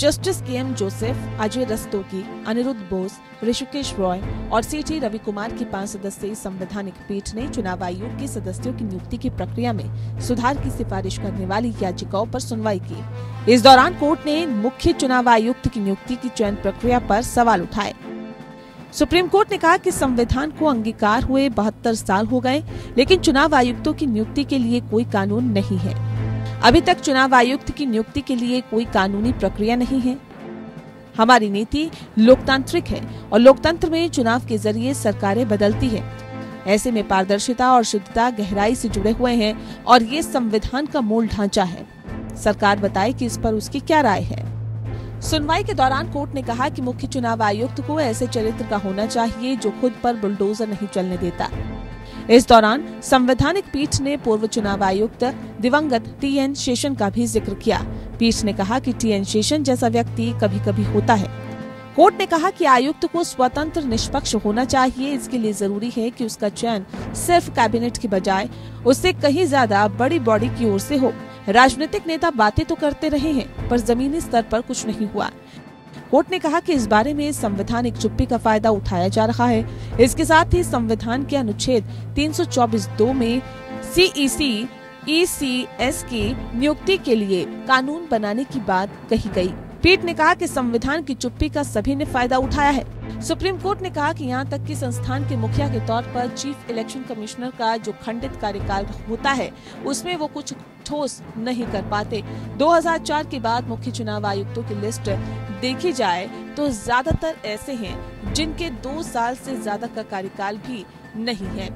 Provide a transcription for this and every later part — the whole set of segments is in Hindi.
Justice K M Joseph, Ajay Rastogi, Aniruddha Bose, Hrishikesh Roy और सीटी रवि कुमार की 5 सदस्यीय संवैधानिक पीठ ने चुनाव आयोग के सदस्यों की नियुक्ति की प्रक्रिया में सुधार की सिफारिश करने वाली याचिकाओं पर सुनवाई की। इस दौरान कोर्ट ने मुख्य चुनाव आयुक्त की नियुक्ति की चयन प्रक्रिया पर सवाल उठाए। सुप्रीम कोर्ट ने कहा कि संविधान को अंगीकार हुए 72 साल हो गए, लेकिन चुनाव आयुक्तों की नियुक्ति के लिए कोई कानून नहीं है। अभी तक चुनाव आयुक्त की नियुक्ति के लिए कोई कानूनी प्रक्रिया नहीं है। हमारी नीति लोकतांत्रिक है और लोकतंत्र में चुनाव के जरिए सरकारें बदलती है। ऐसे में पारदर्शिता और शुद्धता गहराई से जुड़े हुए हैं और ये संविधान का मूल ढांचा है। सरकार बताए कि इस पर उसकी क्या राय है। सुनवाई के दौरान कोर्ट ने कहा कि मुख्य चुनाव आयुक्त को ऐसे चरित्र का होना चाहिए जो खुद पर बुलडोजर नहीं चलने देता। इस दौरान संवैधानिक पीठ ने पूर्व चुनाव आयुक्त दिवंगत टीएन शेषन का भी जिक्र किया। पीठ ने कहा कि टीएन शेषन जैसा व्यक्ति कभी कभी होता है। कोर्ट ने कहा कि आयुक्त को स्वतंत्र निष्पक्ष होना चाहिए। इसके लिए जरूरी है कि उसका चयन सिर्फ कैबिनेट की बजाय उससे कहीं ज्यादा बड़ी बॉडी की ओर से हो। राजनीतिक नेता बातें तो करते रहे हैं, पर जमीनी स्तर पर कुछ नहीं हुआ। कोर्ट ने कहा कि इस बारे में संवैधानिक चुप्पी का फायदा उठाया जा रहा है। इसके साथ ही संविधान के अनुच्छेद 324(2) में सीईसी, ईसीएस की नियुक्ति के लिए कानून बनाने की बात कही गई। पीठ ने कहा कि संविधान की चुप्पी का सभी ने फायदा उठाया है। सुप्रीम कोर्ट ने कहा कि यहाँ तक कि संस्थान के मुखिया के तौर पर चीफ इलेक्शन कमिश्नर का जो खंडित कार्यकाल होता है, उसमें वो कुछ ठोस नहीं कर पाते। 2004 के बाद मुख्य चुनाव आयुक्तों की लिस्ट देखी जाए तो ज्यादातर ऐसे हैं जिनके 2 साल से ज्यादा का कार्यकाल भी नहीं है।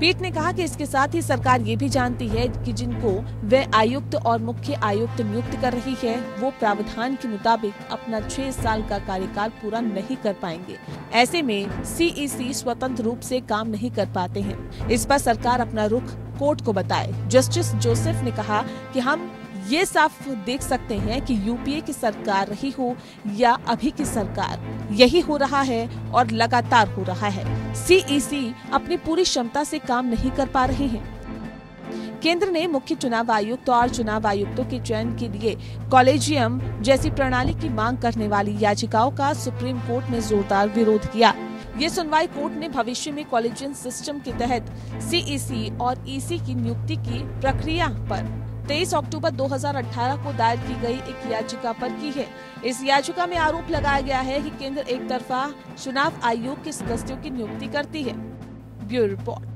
पीठ ने कहा कि इसके साथ ही सरकार ये भी जानती है कि जिनको वह आयुक्त और मुख्य आयुक्त नियुक्त कर रही है, वो प्रावधान के मुताबिक अपना 6 साल का कार्यकाल पूरा नहीं कर पाएंगे। ऐसे में सीईसी स्वतंत्र रूप से काम नहीं कर पाते हैं। इस पर सरकार अपना रुख कोर्ट को बताए। जस्टिस जोसेफ ने कहा कि हम ये साफ देख सकते हैं कि यूपीए की सरकार रही हो या अभी की सरकार, यही हो रहा है और लगातार हो रहा है। सीईसी अपनी पूरी क्षमता से काम नहीं कर पा रहे हैं। केंद्र ने मुख्य चुनाव आयुक्त और चुनाव आयुक्तों के चयन के लिए कॉलेजियम जैसी प्रणाली की मांग करने वाली याचिकाओं का सुप्रीम कोर्ट में जोरदार विरोध किया। ये सुनवाई कोर्ट ने भविष्य में कॉलेजियम सिस्टम के तहत सीईसी और ईसी की नियुक्ति की प्रक्रिया पर 23 अक्टूबर 2018 को दायर की गई एक याचिका पर की है। इस याचिका में आरोप लगाया गया है कि केंद्र एकतरफा चुनाव आयोग के सदस्यों की नियुक्ति करती है। Bureau report.